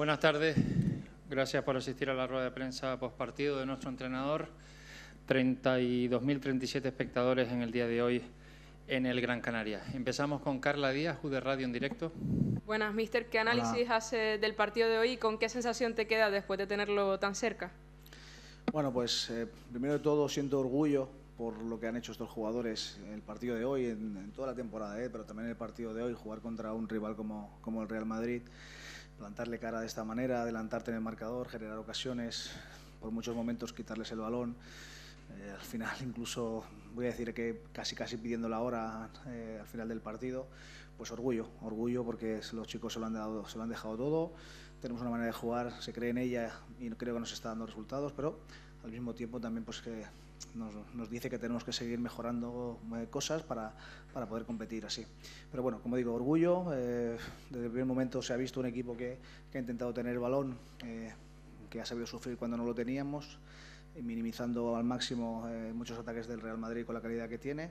Buenas tardes. Gracias por asistir a la rueda de prensa postpartido de nuestro entrenador. 32.037 espectadores en el día de hoy en el Gran Canaria. Empezamos con Carla Díaz, U de Radio en directo. Buenas, mister. ¿Qué análisis hace del partido de hoy y con qué sensación te queda después de tenerlo tan cerca? Bueno, pues primero de todo siento orgullo por lo que han hecho estos jugadores en el partido de hoy, en toda la temporada, pero también en el partido de hoy, jugar contra un rival como el Real Madrid, plantarle cara de esta manera, adelantarte en el marcador, generar ocasiones, por muchos momentos quitarles el balón. Al final, incluso voy a decir que casi pidiendo la hora al final del partido, pues orgullo porque los chicos se lo han dejado todo. Tenemos una manera de jugar, se cree en ella y creo que nos está dando resultados, pero al mismo tiempo también pues que nos dice que tenemos que seguir mejorando cosas para poder competir así. Pero bueno, como digo, orgullo. Desde el primer momento se ha visto un equipo que ha intentado tener el balón, que ha sabido sufrir cuando no lo teníamos, minimizando al máximo muchos ataques del Real Madrid con la calidad que tiene,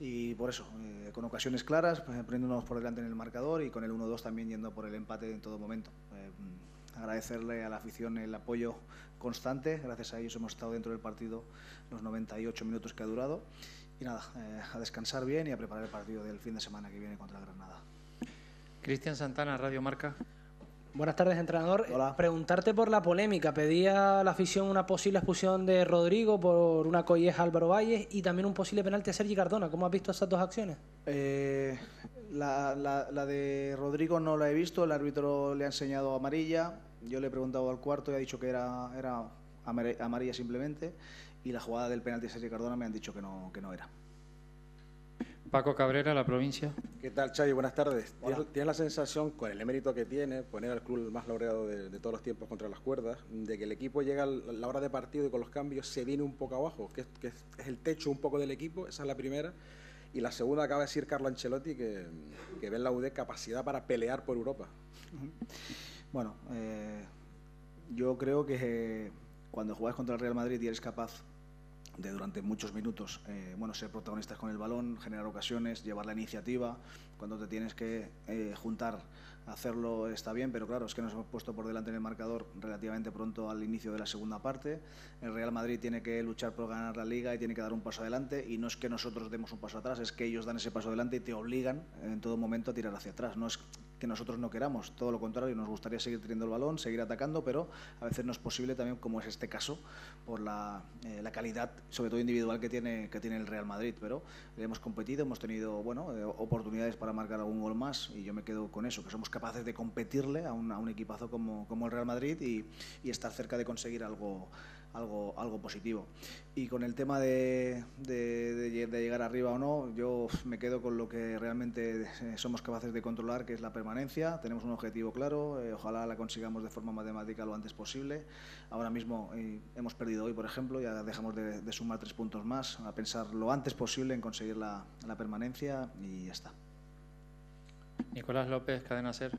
y por eso, con ocasiones claras, pues, poniéndonos por delante en el marcador y con el 1-2 también yendo por el empate en todo momento. Agradecerle a la afición el apoyo constante, gracias a ellos hemos estado dentro del partido los 98 minutos que ha durado, y nada, a descansar bien y a preparar el partido del fin de semana que viene contra Granada. Cristian Santana, Radio Marca. Buenas tardes, entrenador. Hola. Preguntarte por la polémica. Pedía a la afición una posible expulsión de Rodrigo por una colleja a Álvaro Valle y también un posible penalti a Sergi Cardona. ¿Cómo has visto esas dos acciones? La de Rodrigo no la he visto. El árbitro le ha enseñado amarilla. Yo le he preguntado al cuarto y ha dicho que era amarilla simplemente. Y la jugada del penalti a Sergi Cardona me han dicho que no era. Paco Cabrera, La Provincia. ¿Qué tal, Xavi? Buenas tardes. ¿Tienes la sensación, con el emérito que tiene, poner al club más laureado de todos los tiempos contra las cuerdas, de que el equipo llega a la hora de partido y con los cambios se viene un poco abajo, que es el techo un poco del equipo? Esa es la primera. Y la segunda, acaba de decir Carlo Ancelotti que ve en la UD capacidad para pelear por Europa. Bueno, yo creo que cuando juegas contra el Real Madrid y eres capaz de durante muchos minutos ser protagonistas con el balón, generar ocasiones, llevar la iniciativa, cuando te tienes que juntar, hacerlo está bien, pero claro, es que nos hemos puesto por delante en el marcador relativamente pronto al inicio de la segunda parte. El Real Madrid tiene que luchar por ganar la Liga y tiene que dar un paso adelante, y no es que nosotros demos un paso atrás, es que ellos dan ese paso adelante y te obligan en todo momento a tirar hacia atrás. No es que nosotros no queramos, todo lo contrario, nos gustaría seguir teniendo el balón, seguir atacando, pero a veces no es posible también, como es este caso, por la calidad, sobre todo individual, que tiene el Real Madrid. Pero hemos competido, hemos tenido oportunidades para marcar algún gol más, y yo me quedo con eso, que somos capaces de competirle a un equipazo como el Real Madrid y estar cerca de conseguir algo positivo. Y con el tema de llegar arriba o no, yo me quedo con lo que realmente somos capaces de controlar, que es la permanencia. Tenemos un objetivo claro, ojalá la consigamos de forma matemática lo antes posible. Ahora mismo hemos perdido hoy, por ejemplo, ya dejamos de sumar 3 puntos más, a pensar lo antes posible en conseguir la permanencia y ya está. Nicolás López, Cadena SER.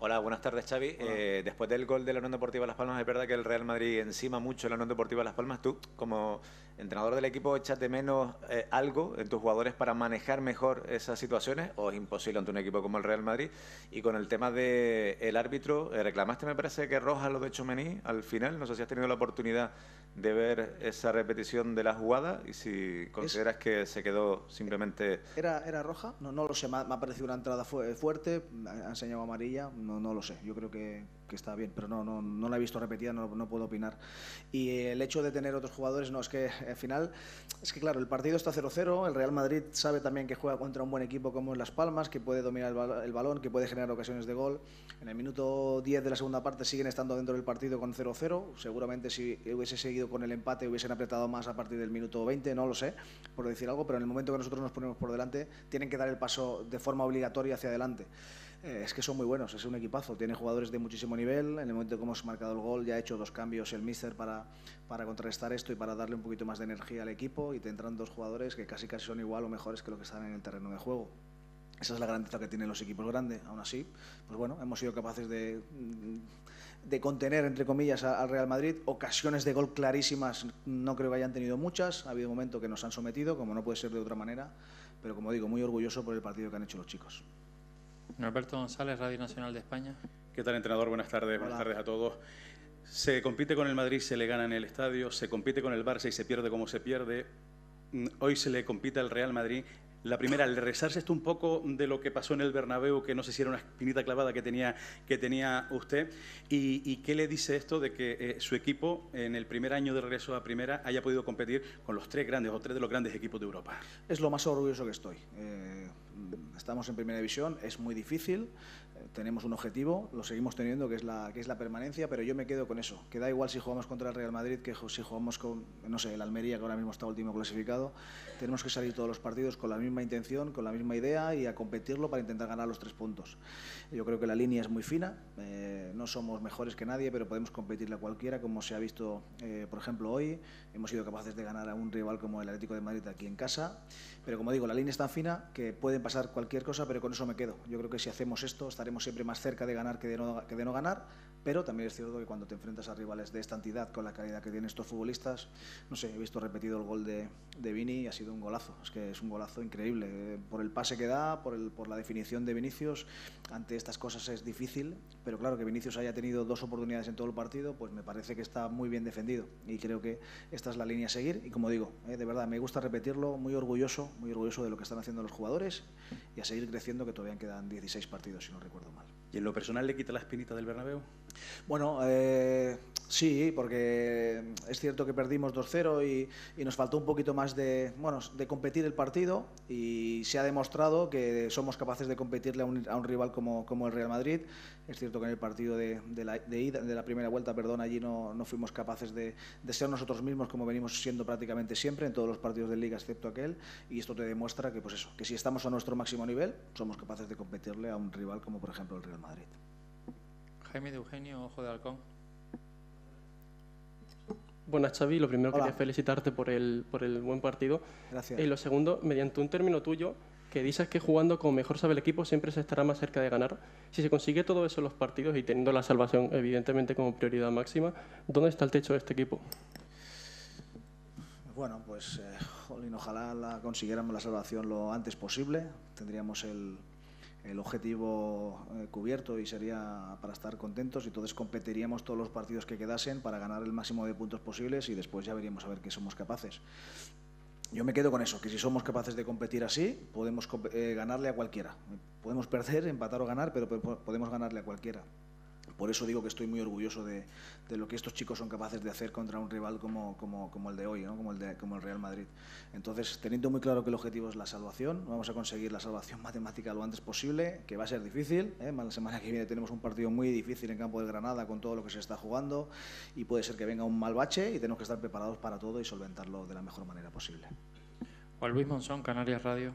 Hola, buenas tardes, Xavi. Hola. Después del gol de la Unión Deportiva Las Palmas, es verdad que el Real Madrid encima mucho la Unión Deportiva Las Palmas. Tú, como entrenador del equipo, ¿échate menos algo en tus jugadores para manejar mejor esas situaciones, o es imposible ante un equipo como el Real Madrid? Y con el tema del árbitro, reclamaste, me parece, que roja lo de Tchouaméni al final. No sé si has tenido la oportunidad de ver esa repetición de la jugada y si consideras que se quedó simplemente... ¿Era roja? No lo sé, me ha parecido una entrada fuerte, ha enseñado amarilla... No lo sé, yo creo que está bien, pero no la he visto repetida, no puedo opinar. Y el hecho de tener otros jugadores, no, es que al final, es que claro, el partido está 0-0, el Real Madrid sabe también que juega contra un buen equipo como en Las Palmas, que puede dominar el balón, que puede generar ocasiones de gol. En el minuto 10 de la segunda parte siguen estando dentro del partido con 0-0, seguramente si hubiese seguido con el empate hubiesen apretado más a partir del minuto 20, no lo sé, por decir algo, pero en el momento que nosotros nos ponemos por delante, tienen que dar el paso de forma obligatoria hacia adelante. Es que son muy buenos, es un equipazo, tiene jugadores de muchísimo nivel. En el momento que hemos marcado el gol ya ha hecho 2 cambios el míster para contrarrestar esto y para darle un poquito más de energía al equipo, y te entran 2 jugadores que casi son igual o mejores que los que están en el terreno de juego. Esa es la grandeza que tienen los equipos grandes. Aún así, pues bueno, hemos sido capaces de contener, entre comillas, al Real Madrid. Ocasiones de gol clarísimas no creo que hayan tenido muchas, ha habido momentos que nos han sometido, como no puede ser de otra manera, pero como digo, muy orgulloso por el partido que han hecho los chicos. Alberto González, Radio Nacional de España. ¿Qué tal, entrenador? Buenas tardes. Hola. Buenas tardes a todos. Se compite con el Madrid, se le gana en el estadio, se compite con el Barça y se pierde como se pierde. Hoy se le compite al Real Madrid. La primera, al rezarse esto un poco de lo que pasó en el Bernabéu, que no sé si era una espinita clavada que tenía usted, y qué le dice esto de que su equipo, en el primer año de regreso a primera, haya podido competir con los tres grandes o tres de los grandes equipos de Europa. Es lo más orgulloso que estoy. Estamos en primera división, es muy difícil, tenemos un objetivo, lo seguimos teniendo, que es la permanencia, pero yo me quedo con eso, que da igual si jugamos contra el Real Madrid, que si jugamos con, no sé, el Almería, que ahora mismo está último clasificado. Tenemos que salir todos los partidos con la misma intención, con la misma idea, y a competirlo para intentar ganar los 3 puntos. Yo creo que la línea es muy fina, no somos mejores que nadie, pero podemos competirle a cualquiera, como se ha visto, por ejemplo, hoy. Hemos sido capaces de ganar a un rival como el Atlético de Madrid aquí en casa, pero como digo, la línea es tan fina que pueden pasar cualquier cosa, pero con eso me quedo. Yo creo que si hacemos esto, estaremos siempre más cerca de ganar que de no ganar, pero también es cierto que cuando te enfrentas a rivales de esta entidad, con la calidad que tienen estos futbolistas, no sé, he visto repetido el gol de Vini y ha sido un golazo, es que es un golazo increíble, por el pase que da, por la definición de Vinicius. Ante estas cosas es difícil, pero claro, que Vinicius haya tenido 2 oportunidades en todo el partido, pues me parece que está muy bien defendido, y creo que esta es la línea a seguir, y como digo, de verdad, me gusta repetirlo, muy orgulloso de lo que están haciendo los jugadores, y a seguir creciendo, que todavía quedan 16 partidos, si no recuerdo mal. ¿Y en lo personal le quita la espinita del Bernabéu? Bueno, sí, porque es cierto que perdimos 2-0 y nos faltó un poquito más de competir el partido, y se ha demostrado que somos capaces de competirle a un rival como el Real Madrid. Es cierto que en el partido de la primera vuelta, perdón, allí no fuimos capaces de ser nosotros mismos, como venimos siendo prácticamente siempre en todos los partidos de Liga excepto aquel, y esto te demuestra que, pues eso, que si estamos a nuestro máximo nivel, somos capaces de competirle a un rival como por ejemplo el Real Madrid. Jaime de Eugenio, Ojo de Halcón. Buenas, Xavi. Lo primero, quería felicitarte por el buen partido. Gracias. Y lo segundo, mediante un término tuyo, que dices que jugando como mejor sabe el equipo siempre se estará más cerca de ganar. Si se consigue todo eso en los partidos y teniendo la salvación evidentemente como prioridad máxima, ¿dónde está el techo de este equipo? Bueno, pues jolín, ojalá consiguiéramos la salvación lo antes posible. Tendríamos el objetivo cubierto y sería para estar contentos, y entonces competiríamos todos los partidos que quedasen para ganar el máximo de puntos posibles, y después ya veríamos a ver qué somos capaces. Yo me quedo con eso, que si somos capaces de competir así, podemos ganarle a cualquiera. Podemos perder, empatar o ganar, pero podemos ganarle a cualquiera. Por eso digo que estoy muy orgulloso de lo que estos chicos son capaces de hacer contra un rival como el de hoy, ¿no? como el Real Madrid. Entonces, teniendo muy claro que el objetivo es la salvación, vamos a conseguir la salvación matemática lo antes posible, que va a ser difícil, ¿eh? La semana que viene tenemos un partido muy difícil en campo de Granada, con todo lo que se está jugando, y puede ser que venga un mal bache, y tenemos que estar preparados para todo y solventarlo de la mejor manera posible. Juan Luis Monzón, Canarias Radio.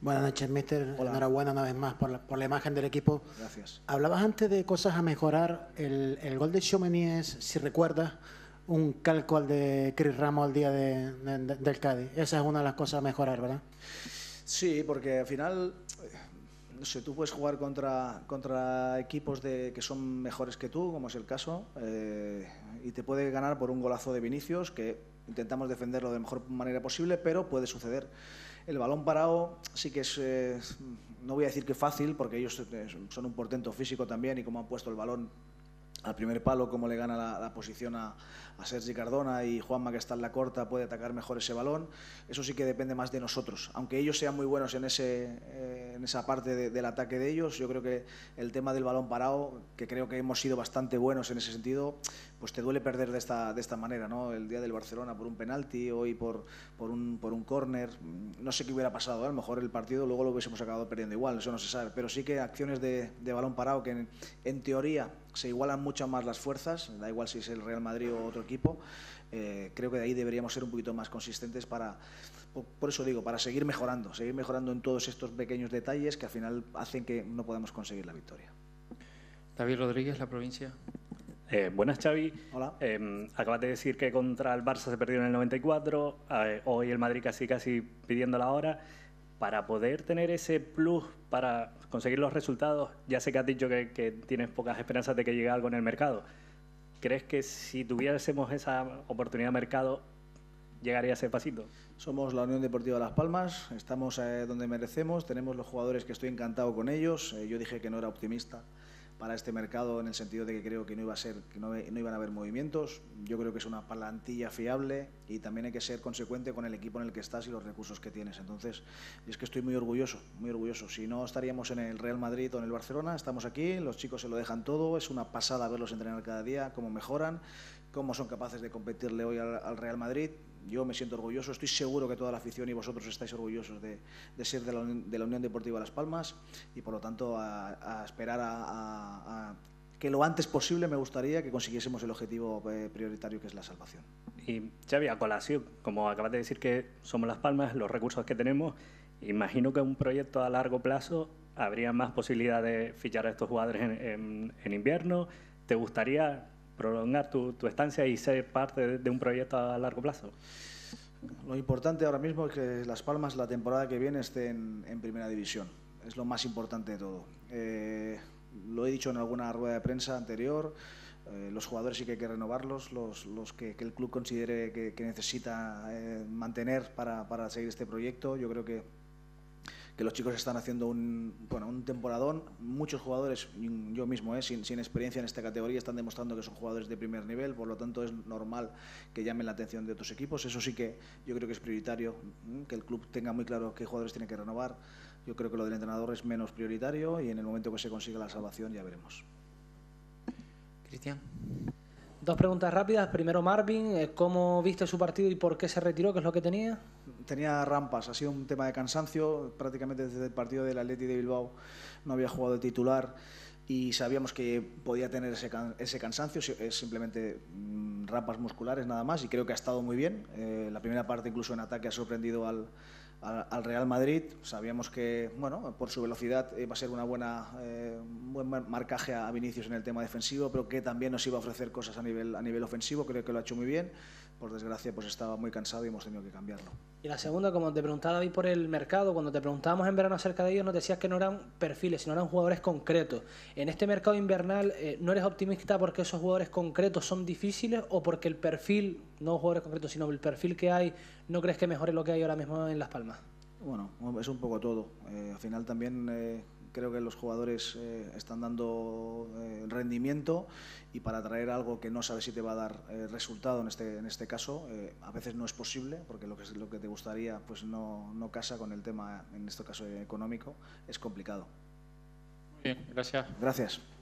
Buenas noches, mister. Hola. Enhorabuena una vez más por la imagen del equipo. Gracias. Hablabas antes de cosas a mejorar. El gol de Tchouaméni es, si recuerdas, un calco al de Chris Ramos al día del Cádiz. Esa es una de las cosas a mejorar, ¿verdad? Sí, porque al final, no sé, tú puedes jugar contra equipos que son mejores que tú, como es el caso, y te puede ganar por un golazo de Vinicius, que intentamos defenderlo de la mejor manera posible, pero puede suceder. El balón parado sí que es, no voy a decir que fácil, porque ellos son un portento físico también, y como han puesto el balón al primer palo, como le gana la posición a Sergi Cardona, y Juanma, que está en la corta, puede atacar mejor ese balón. Eso sí que depende más de nosotros. Aunque ellos sean muy buenos en esa parte del ataque de ellos, yo creo que el tema del balón parado, que creo que hemos sido bastante buenos en ese sentido, pues te duele perder de esta manera, ¿no? El día del Barcelona por un penalti, hoy por un córner. No sé qué hubiera pasado, ¿eh? A lo mejor el partido luego lo hubiésemos acabado perdiendo igual, eso no se sabe, pero sí que acciones de balón parado que en teoría se igualan mucho más las fuerzas, da igual si es el Real Madrid o otro equipo. Creo que de ahí deberíamos ser un poquito más consistentes por eso digo, para seguir mejorando en todos estos pequeños detalles que al final hacen que no podamos conseguir la victoria. David Rodríguez, La Provincia. Buenas, Xavi. Hola. Acabas de decir que contra el Barça se perdió en el 94, hoy el Madrid casi pidiendo la hora. Para poder tener ese plus, para conseguir los resultados, ya sé que has dicho que tienes pocas esperanzas de que llegue algo en el mercado. ¿Crees que si tuviésemos esa oportunidad de mercado, llegaría a ese pasito? Somos la Unión Deportiva Las Palmas, estamos donde merecemos, tenemos los jugadores que estoy encantado con ellos. Yo dije que no era optimista para este mercado, en el sentido de que creo que no iban a haber movimientos. Yo creo que es una plantilla fiable y también hay que ser consecuente con el equipo en el que estás y los recursos que tienes. Entonces, es que estoy muy orgulloso, muy orgulloso. Si no, estaríamos en el Real Madrid o en el Barcelona. Estamos aquí, los chicos se lo dejan todo, es una pasada verlos entrenar cada día, cómo mejoran, cómo son capaces de competirle hoy al Real Madrid. Yo me siento orgulloso, estoy seguro que toda la afición y vosotros estáis orgullosos de ser de la Unión Deportiva Las Palmas, y por lo tanto a esperar a que lo antes posible me gustaría que consiguiésemos el objetivo prioritario, que es la salvación. Y Xavi, a colación, como acabas de decir que somos Las Palmas, los recursos que tenemos, imagino que un proyecto a largo plazo habría más posibilidad de fichar a estos jugadores en invierno. ¿Te gustaría prolongar tu estancia y ser parte de un proyecto a largo plazo? Lo importante ahora mismo es que Las Palmas la temporada que viene esté en primera división. Es lo más importante de todo. Lo he dicho en alguna rueda de prensa anterior, los jugadores sí que hay que renovarlos, los que el club considere que necesita mantener para seguir este proyecto. Yo creo que los chicos están haciendo un temporadón. Muchos jugadores, yo mismo, sin experiencia en esta categoría, están demostrando que son jugadores de primer nivel, por lo tanto es normal que llamen la atención de otros equipos. Eso sí que yo creo que es prioritario, que el club tenga muy claro qué jugadores tiene que renovar. Yo creo que lo del entrenador es menos prioritario y en el momento que se consiga la salvación ya veremos. Cristian. Dos preguntas rápidas. Primero, Marvin, ¿cómo viste su partido y por qué se retiró? ¿Qué es lo que tenía? Tenía rampas, ha sido un tema de cansancio. Prácticamente desde el partido del Athletic de Bilbao no había jugado de titular y sabíamos que podía tener ese cansancio. Es simplemente rampas musculares nada más, y creo que ha estado muy bien. La primera parte incluso en ataque ha sorprendido al Real Madrid. Sabíamos que, bueno, por su velocidad iba a ser un buen marcaje a Vinicius en el tema defensivo, pero que también nos iba a ofrecer cosas a nivel ofensivo. Creo que lo ha hecho muy bien. Por desgracia, pues estaba muy cansado y hemos tenido que cambiarlo. Y la segunda, como te preguntaba David por el mercado, cuando te preguntábamos en verano acerca de ellos, nos decías que no eran perfiles, sino eran jugadores concretos. En este mercado invernal, ¿no eres optimista porque esos jugadores concretos son difíciles, o porque el perfil, no jugadores concretos, sino el perfil que hay, no crees que mejore lo que hay ahora mismo en Las Palmas? Bueno, es un poco todo. Al final también creo que los jugadores están dando rendimiento, y para traer algo que no sabes si te va a dar resultado en este caso, a veces no es posible, porque lo que te gustaría pues no casa con el tema, en este caso económico, es complicado. Muy bien, gracias. Gracias.